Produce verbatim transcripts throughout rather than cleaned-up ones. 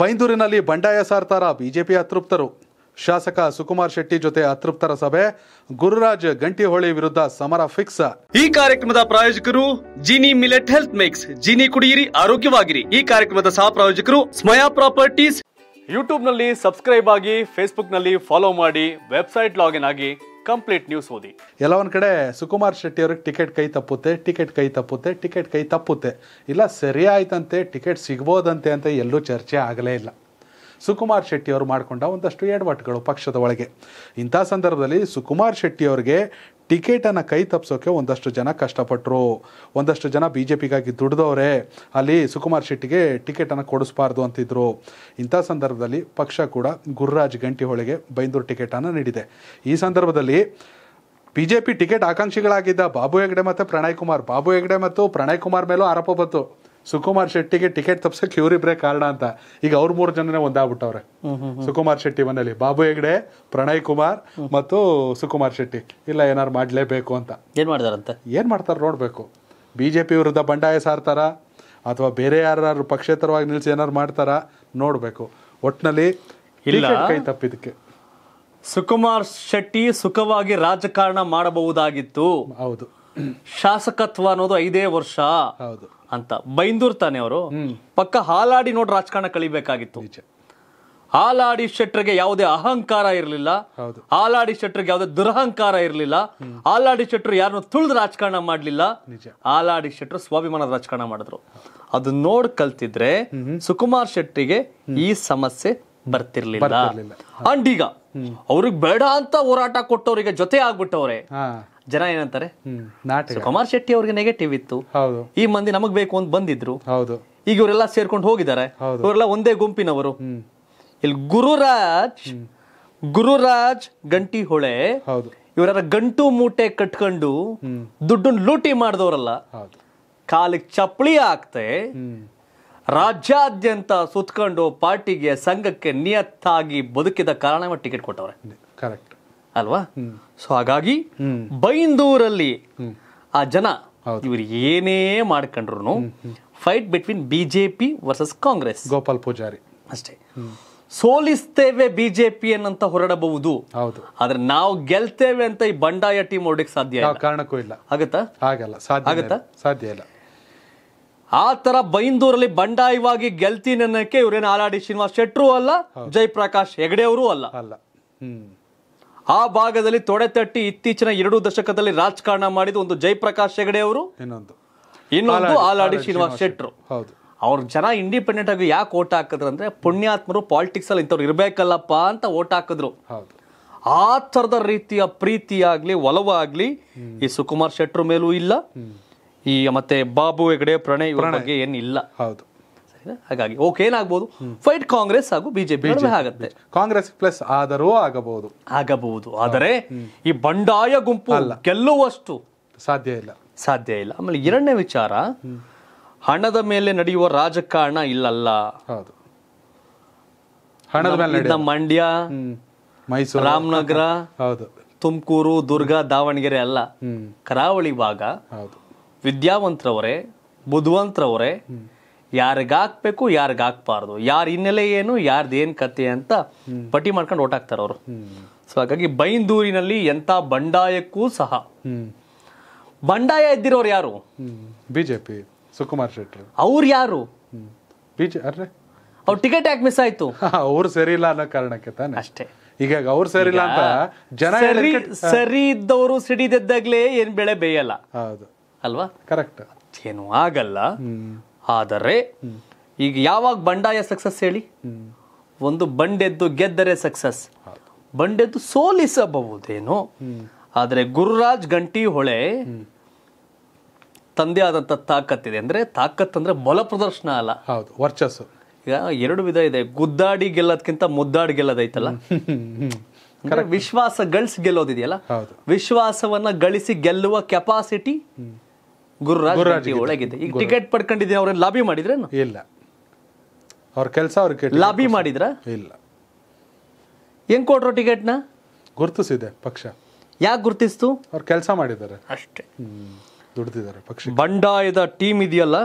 ಬೈಂದೂರಿನಲ್ಲಿ ಬಂಡಾಯ ಸಾರ್ತಾರ ಬಿಜೆಪಿ ಅತೃಪ್ತರು. ಶಾಸಕ ಸುಕುಮಾರ್ ಶೆಟ್ಟಿ ಜೊತೆ ಅತೃಪ್ತರ ಸಭೆ. ಗುರುರಾಜ್ ಗಂಟಿಹೊಳಿ ವಿರುದ್ಧ ಸಮರ ಫಿಕ್ಸ್. ಈ ಕಾರ್ಯಕ್ರಮದ ಪ್ರಾಯೋಜಕರು Gini millet health mix. Gini ಕುಡಿಯಿರಿ ಆರೋಗ್ಯವಾಗಿರಿ. ಈ ಕಾರ್ಯಕ್ರಮದ ಸಹ ಪ್ರಾಯೋಜಕರು ಸ್ಮಯಾ ಪ್ರಾಪರ್ಟೀಸ್. ಯೂಟ್ಯೂಬ್ ನಲ್ಲಿ ಸಬ್ಸ್ಕ್ರೈಬ್ ಆಗಿ, ಫೇಸ್ಬುಕ್ ನಲ್ಲಿ ಫಾಲೋ ಮಾಡಿ, ವೆಬ್ಸೈಟ್ ಲಾಗಿನ್ ಆಗಿ ಕಂಪ್ಲೀಟ್ ನ್ಯೂಸ್ ಓದಿ. ಎಲ್ಲ ಒಂದ್ ಕಡೆ ಸುಕುಮಾರ್ ಶೆಟ್ಟಿ ಅವ್ರಿಗೆ ಟಿಕೆಟ್ ಕೈ ತಪ್ಪುತ್ತೆ, ಟಿಕೆಟ್ ಕೈ ತಪ್ಪುತ್ತೆ, ಟಿಕೆಟ್ ಕೈ ತಪ್ಪುತ್ತೆ, ಇಲ್ಲ ಸರಿ ಆಯ್ತಂತೆ, ಟಿಕೆಟ್ ಸಿಗ್ಬೋದಂತೆ ಅಂತ ಎಲ್ಲೂ ಚರ್ಚೆ ಆಗಲೇ ಇಲ್ಲ. ಸುಕುಮಾರ್ ಶೆಟ್ಟಿ ಅವರು ಮಾಡಿಕೊಂಡ ಒಂದಷ್ಟು ಎಡವಟ್ಟುಗಳು ಪಕ್ಷದ ಒಳಗೆ. ಇಂಥ ಸಂದರ್ಭದಲ್ಲಿ ಸುಕುಮಾರ್ ಶೆಟ್ಟಿ ಅವರಿಗೆ ಟಿಕೆಟನ್ನು ಕೈ ತಪ್ಪಿಸೋಕೆ ಒಂದಷ್ಟು ಜನ ಕಷ್ಟಪಟ್ಟರು. ಒಂದಷ್ಟು ಜನ ಬಿ ಜೆ ಪಿಗಾಗಿ ದುಡ್ದವರೇ ಅಲ್ಲಿ ಸುಕುಮಾರ್ ಶೆಟ್ಟಿಗೆ ಟಿಕೆಟನ್ನು ಕೊಡಿಸಬಾರ್ದು ಅಂತಿದ್ರು. ಇಂಥ ಸಂದರ್ಭದಲ್ಲಿ ಪಕ್ಷ ಕೂಡ ಗುರುರಾಜ್ ಗಂಟಿಹೊಳಿಗೆ ಬೈಂದೂರು ಟಿಕೆಟನ್ನು ನೀಡಿದೆ. ಈ ಸಂದರ್ಭದಲ್ಲಿ ಬಿ ಜೆ ಪಿ ಟಿಕೆಟ್ ಆಕಾಂಕ್ಷಿಗಳಾಗಿದ್ದ ಬಾಬು ಹೆಗ್ಡೆ ಮತ್ತು ಪ್ರಣಯ್ ಕುಮಾರ್, ಬಾಬು ಹೆಗ್ಡೆ ಮತ್ತು ಪ್ರಣಯ್ ಕುಮಾರ್ ಮೇಲೂ ಆರೋಪ ಬಂತು ಸುಕುಮಾರ್ ಶೆಟ್ಟಿಗೆ ಟಿಕೆಟ್ ತಪ್ಸಕ್ಕೆ ಇವರಿಬ್ರೆ ಕಾರಣ ಅಂತ. ಈಗ ಅವ್ರ ಮೂರು ಜನನೇ ಒಂದಾಗ್ಬಿಟ್ಟವ್ರೆ ಸುಕುಮಾರ್ ಶೆಟ್ಟಿ ಮನೇಲಿ, ಬಾಬು ಹೆಗ್ಡೆ, ಪ್ರಣಯ್ ಕುಮಾರ್ ಮತ್ತು ಸುಕುಮಾರ್ ಶೆಟ್ಟಿ. ಇಲ್ಲ ಏನಾರು ಮಾಡಲೇಬೇಕು ಅಂತ ಏನು ಮಾಡ್ತಾರಂತೆ, ಏನು ಮಾಡ್ತಾರೆ ನೋಡಬೇಕು. ಬಿ ಜೆ ಪಿ ವಿರುದ್ಧ ಬಂಡಾಯ ಸಾರ್ತಾರ ಅಥವಾ ಬೇರೆ ಯಾರು ಪಕ್ಷೇತರವಾಗಿ ನಿಲ್ಲಿಸಿ ಏನಾರು ಮಾಡ್ತಾರಾ ನೋಡಬೇಕು. ಒಟ್ಟಿನಲ್ಲಿ ಇಲ್ಲ ಕೈ ತಪ್ಪಿದಕ್ಕೆ ಸುಕುಮಾರ್ ಶೆಟ್ಟಿ ಸುಖವಾಗಿ ರಾಜಕಾರಣ ಮಾಡಬಹುದಾಗಿತ್ತು. ಹೌದು, ಶಾಸಕತ್ವ ಅನ್ನೋದು ಐದೇ ವರ್ಷ ಅಂತ. ಬೈಂದೂರ್ ತಾನೆ ಅವರು, ಪಕ್ಕ ಹಾಲಾಡಿ ನೋಡಿ ರಾಜಕಾರಣ ಕಳಿಬೇಕಾಗಿತ್ತು. ಹಾಲಾಡಿ ಶೆಟ್ಟರಿಗೆ ಯಾವುದೇ ಅಹಂಕಾರ ಇರಲಿಲ್ಲ, ಹಾಲಾಡಿ ಶೆಟ್ಟರಿಗೆ ಯಾವುದೇ ದುರಹಂಕಾರ ಇರಲಿಲ್ಲ, ಹಾಲಾಡಿ ಶೆಟ್ಟರು ಯಾರನ್ನು ತುಳಿದು ರಾಜಕಾರಣ ಮಾಡಲಿಲ್ಲ. ಹಾಲಾಡಿ ಶೆಟ್ಟರು ಸ್ವಾಭಿಮಾನದ ರಾಜಕಾರಣ ಮಾಡಿದ್ರು. ಅದು ನೋಡ್ ಕಲ್ತಿದ್ರೆ ಸುಕುಮಾರ್ ಶೆಟ್ಟಿಗೆ ಈ ಸಮಸ್ಯೆ ಬರ್ತಿರ್ಲಿಲ್ಲ. ಅಂಡ್ ಈಗ ಅವ್ರಿಗೆ ಬೇಡ ಅಂತ ಹೋರಾಟ ಕೊಟ್ಟವ್ರಿಗೆ ಜೊತೆ ಆಗ್ಬಿಟ್ಟವ್ರೆ. ಜನ ಏನಂತಾರೆ, ಸುಕುಮಾರ್ ಶೆಟ್ಟಿ ಅವ್ರಿಗೆ ನೆಗೆಟಿವ್ ಇತ್ತು, ಈ ಮಂದಿ ನಮಗ್ ಬೇಕು ಅಂತ ಬಂದಿದ್ರು, ಈಗ ಇವರೆಲ್ಲ ಸೇರ್ಕೊಂಡು ಹೋಗಿದ್ದಾರೆ, ಇವರೆಲ್ಲ ಒಂದೇ ಗುಂಪಿನವರು. ಇಲ್ಲಿ ಗುರುರಾಜ್ ಗುರುರಾಜ್ ಗಂಟಿಹೊಳೆ ಇವರ ಗಂಟು ಮೂಟೆ ಕಟ್ಕೊಂಡು ದುಡ್ಡನ್ನ ಲೂಟಿ ಮಾಡಿದವರಲ್ಲ, ಕಾಲಿಗೆ ಚಪ್ಪಳಿ ಹಾಕ್ತೆ ರಾಜ್ಯಾದ್ಯಂತ ಸುತ್ಕೊಂಡು ಪಾರ್ಟಿಗೆ ಸಂಘಕ್ಕೆ ನಿಯತ್ತಾಗಿ ಬದುಕಿದ ಕಾರಣ ಟಿಕೆಟ್ ಕೊಟ್ಟವ್ರೆ ಅಲ್ವಾ. ಸೊ ಹಾಗಾಗಿ ಬೈಂದೂರಲ್ಲಿ ಆ ಜನ ಇವ್ರು ಏನೇ ಮಾಡ್ಕೊಂಡ್ರು fight between BJP versus Congress. Gopal Pujari ಅಷ್ಟೇ, ಸೋಲಿಸ್ತೇವೆ ಬಿಜೆಪಿ ಅನ್ನಂತ ಹೊರಡಬಹುದು, ಆದ್ರೆ ನಾವು ಗೆಲ್ತೇವೆ ಅಂತ ಈ ಬಂಡಾಯ ಟೀಮ್ ಹೊರಡಕ್ಕೆ ಸಾಧ್ಯ ಕಾರಣಕ್ಕೂ ಇಲ್ಲ. ಆಗತ್ತಾ? ಆಗಲ್ಲ, ಆಗತ್ತಾ? ಸಾಧ್ಯ ಇಲ್ಲ. ಆ ತರ ಬೈಂದೂರಲ್ಲಿ ಬಂಡಾಯವಾಗಿ ಗೆಲ್ತೀನಿ ಅನ್ನಕ್ಕೆ ಇವ್ರೇನು ಹಾಲಾಡಿ ಶ್ರೀನಿವಾಸ್ ಶೆಟ್ಟರು ಅಲ್ಲ, ಜಯಪ್ರಕಾಶ್ ಹೆಗಡೆ ಅವರು ಅಲ್ಲ. ಹ್ಮ್ ಆ ಭಾಗದಲ್ಲಿ ತೊಡೆ ತಟ್ಟಿ ಇತ್ತೀಚಿನ ಎರಡು ದಶಕದಲ್ಲಿ ರಾಜಕಾರಣ ಮಾಡಿದ ಒಂದು ಜಯಪ್ರಕಾಶ್ ಹೆಗಡೆ ಅವರು, ಇನ್ನೊಂದು ಇನ್ನೊಂದು ಹಾಲಾಡಿ ಶ್ರೀನಿವಾಸ್ ಶೆಟ್ಟರು. ಅವ್ರ ಜನ ಇಂಡಿಪೆಂಡೆಂಟ್ ಆಗಿ ಯಾಕೆ ಓಟ್ ಹಾಕಿದ್ರು ಅಂದ್ರೆ ಪುಣ್ಯಾತ್ಮರು ಪಾಲಿಟಿಕ್ಸ್ ಅಲ್ಲಿ ಇಂಥವ್ರು ಇರ್ಬೇಕಲ್ಲಪ್ಪ ಅಂತ ಓಟ್ ಹಾಕಿದ್ರು. ಆ ತರದ ರೀತಿಯ ಪ್ರೀತಿ ಆಗ್ಲಿ ಒಲವ ಆಗ್ಲಿ ಈ ಸುಕುಮಾರ್ ಶೆಟ್ಟರು ಮೇಲೂ ಇಲ್ಲ, ಈ ಮತ್ತೆ ಬಾಬು ಹೆಗಡೆ ಪ್ರಣಯ್ ಇವರ ಬಗ್ಗೆ ಏನಿಲ್ಲ. ಹೌದು, ಹಾಗಾಗಿ ಓಕೆ ಏನಾಗಬಹುದು, ಫೈಟ್ ಕಾಂಗ್ರೆಸ್ ಹಾಗೂ ಬಿಜೆಪಿ ಆಗುತ್ತೆ, ಕಾಂಗ್ರೆಸ್ ಪ್ಲಸ್ ಆದರೂ ಆಗಬಹುದು ಆಗಬಹುದು ಆದರೆ ಈ ಬಂಡಾಯ ಗುಂಪು ಗೆಲ್ಲುವಷ್ಟು ಸಾಧ್ಯ ಇಲ್ಲ, ಸಾಧ್ಯ ಇಲ್ಲ. ಆಮೇಲೆ ಎರಡನೇ ವಿಚಾರ, ಹಣದ ಮೇಲೆ ನಡೆಯುವ ರಾಜಕಾರಣ ಇಲ್ಲಲ್ಲ. ಹೌದು, ಹಣದ ಮೇಲೆ ಮಂಡ್ಯ, ಮೈಸೂರು, ರಾಮನಗರ, ತುಮಕೂರು, ದುರ್ಗ, ದಾವಣಗೆರೆ ಅಲ್ಲ, ಕರಾವಳಿ ಭಾಗ. ವಿದ್ಯಾವಂತರವರೇ, ಬುದ್ಧಿವಂತರವರೇ, ಯಾರಿಗಾಕ್ಬೇಕು ಯಾರಿಗಾಕ್ಬಾರ್ದು, ಯಾರ ಹಿನ್ನೆಲೆ ಏನು ಯಾರ್ದೇನ್ ಕತೆ ಅಂತ ಪಟ್ಟಿ ಮಾಡ್ಕೊಂಡು ಓಟಾಕ್ತಾರ ಅವರು. ಸೊ ಹಾಗಾಗಿ ಬೈಂದೂರಿನಲ್ಲಿ ಎಂತ ಬಂಡಾಯಕ್ಕೂ ಸಹ ಬಂಡಾಯ ಇದ್ದಿರೋರು ಯಾರು? ಬಿಜೆಪಿ ಸುಕುಮಾರ್ ಶೆಟ್ಟಿ ಅವ್ರು. ಯಾರು ಅವ್ರ ಟಿಕೆಟ್ ಯಾಕೆ ಮಿಸ್ ಆಯ್ತು? ಅವ್ರು ಸರಿ ಇಲ್ಲ ಅನ್ನೋ ಕಾರಣಕ್ಕೆ ತಾನೆ ಅಷ್ಟೇ. ಈಗ ಅವ್ರು ಸರಿ ಇಲ್ಲ ಅಂತ ಜನ ಸರಿ ಇದ್ದವರು ಸಿಡಿದದ್ದಾಗ್ಲೇ ಏನ್ ಬೆಳೆ ಬೇಯಲ್ಲ ಅಲ್ವಾ? ಕರೆಕ್ಟ್, ಏನು ಆಗಲ್ಲ. ಆದರೆ ಈಗ ಯಾವಾಗ ಬಂಡಾಯ ಸಕ್ಸಸ್ ಹೇಳಿ? ಒಂದು ಬಂಡೆದ್ದು ಗೆದ್ದರೆ ಸಕ್ಸಸ್, ಬಂಡೆದ್ದು ಸೋಲಿಸಬಹುದೇನೋ. ಆದರೆ ಗುರುರಾಜ್ ಗಂಟಿಹೊಳೆ ತಂದೆ ಆದಂತ ತಾಕತ್ತಿದೆ. ಅಂದ್ರೆ ತಾಕತ್ ಅಂದ್ರೆ ಬಲ ಪ್ರದರ್ಶನ ಅಲ್ಲ, ವರ್ಚಸ್ಸು. ಈಗ ಎರಡು ವಿಧ ಇದೆ, ಗುದ್ದಾಡಿ ಗೆಲ್ಲೋದ್ಕಿಂತ ಮುದ್ದಾಡಿ ಗೆಲ್ಲೋದೈತಲ್ಲ, ವಿಶ್ವಾಸ ಗಳಿಸಿ ಗೆಲ್ಲೋದಿದೆಯಲ್ಲ, ವಿಶ್ವಾಸವನ್ನ ಗಳಿಸಿ ಗೆಲ್ಲುವ ಕೆಪಾಸಿಟಿ ಗುರುರಾಜ್ ಗಂಟಿಹೊಳೆಗಿದೆ. ಈಗ ಟಿಕೆಟ್ ಪಡ್ಕೊಂಡಿದ್ದೀನಿ, ಅವ್ರನ್ನ ಲಾಬಿ ಮಾಡಿದ್ರೆ ಇಲ್ಲ, ಅವ್ರ ಕೆಲಸ ಅವ್ರಿಗೆ ಲಾಬಿ ಮಾಡಿದ್ರ ಇಲ್ಲ. ಹೆಂಗ್ ಕೊಟ್ರು ಟಿಕೆಟ್ನ? ಗುರ್ತಿಸಿದೆ ಪಕ್ಷ. ಯಾಕೆ ಗುರ್ತಿಸ್ತು? ಅವ್ರು ಕೆಲಸ ಮಾಡಿದ್ದಾರೆ ಅಷ್ಟೇ, ದುಡ್ದಿದ್ದಾರೆ ಪಕ್ಷ. ಬಂಡಾಯದ ಟೀಮ್ ಇದೆಯಲ್ಲ,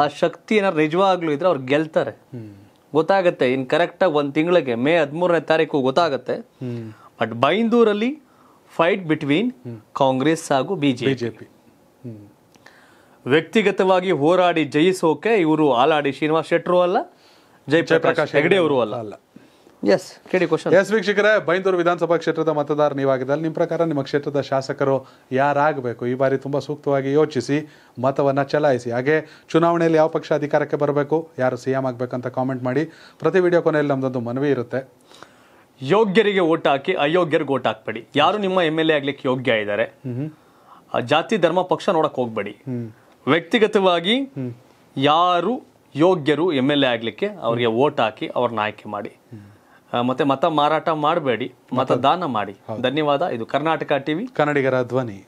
ಆ ಶಕ್ತಿ ಏನಾರು ನಿಜವಾಗ್ಲೂ ಇದ್ರೆ ಅವ್ರು ಗೆಲ್ತಾರೆ. ಗೊತ್ತಾಗುತ್ತೆ ಇನ್ ಕರೆಕ್ಟ್ ಆಗಿ ಒಂದು ತಿಂಗಳಿಗೆ ಮೇ ಹದಿಮೂರನೇ ತಾರೀಕು ಗೊತ್ತಾಗುತ್ತೆ. ಬಟ್ ಬೈಂದೂರಲ್ಲಿ ಫೈಟ್ ಬಿಟ್ವೀನ್ ಕಾಂಗ್ರೆಸ್ ಹಾಗೂ ಬಿಜೆಪಿ ವ್ಯಕ್ತಿಗತವಾಗಿ ಹೋರಾಡಿ ಜಯಿಸೋಕೆ ಇವರು ಹಾಲಾಡಿ ಶ್ರೀನಿವಾಸ್ ಶೆಟ್ಟರು ಅಲ್ಲ, ಜಯಪ್ರಕಾಶ್ ಹೆಗಡೆ ಅವರು ಅಲ್ಲ ಅಲ್ಲ ಎಸ್ ಕೇಳಿ ಕ್ವಶನ್. ಎಸ್ ವೀಕ್ಷಕರೇ, ಬೈಂದೂರು ವಿಧಾನಸಭಾ ಕ್ಷೇತ್ರದ ಮತದಾರ ನೀವಾಗಿದ್ದಲ್ಲಿ ನಿಮ್ಮ ಪ್ರಕಾರ ನಿಮ್ಮ ಕ್ಷೇತ್ರದ ಶಾಸಕರು ಯಾರಾಗಬೇಕು? ಈ ಬಾರಿ ತುಂಬ ಸೂಕ್ತವಾಗಿ ಯೋಚಿಸಿ ಮತವನ್ನು ಚಲಾಯಿಸಿ. ಹಾಗೆ ಚುನಾವಣೆಯಲ್ಲಿ ಯಾವ ಪಕ್ಷ ಅಧಿಕಾರಕ್ಕೆ ಬರಬೇಕು, ಯಾರು ಸಿಎಂ ಆಗಬೇಕಂತ ಕಾಮೆಂಟ್ ಮಾಡಿ. ಪ್ರತಿ ವಿಡಿಯೋ ಕೊನೆಯಲ್ಲಿ ನಮ್ಮದೊಂದು ಮನವಿ ಇರುತ್ತೆ, ಯೋಗ್ಯರಿಗೆ ಓಟ್ ಹಾಕಿ, ಅಯೋಗ್ಯರಿಗೆ ಓಟ್ ಹಾಕ್ಬೇಡಿ. ಯಾರು ನಿಮ್ಮ ಎಮ್ ಎಲ್ ಎ ಆಗ್ಲಿಕ್ಕೆ ಯೋಗ್ಯ ಇದ್ದಾರೆ ಜಾತಿ ಧರ್ಮ ಪಕ್ಷ ನೋಡಕ್ ಹೋಗ್ಬೇಡಿ. ವ್ಯಕ್ತಿಗತವಾಗಿ ಯಾರು ಯೋಗ್ಯರು ಎಮ್ ಎಲ್ ಎ ಆಗ್ಲಿಕ್ಕೆ ಅವರಿಗೆ ಓಟ್ ಹಾಕಿ ಅವ್ರನ್ನ ಆಯ್ಕೆ ಮಾಡಿ. ಮತ್ತೆ ಮತ ಮಾರಾಟ ಮಾಡಬೇಡಿ, ಮತದಾನ ಮಾಡಿ. ಧನ್ಯವಾದ. ಇದು ಕರ್ನಾಟಕ ಟಿವಿ, ಕನ್ನಡಿಗರ ಧ್ವನಿ.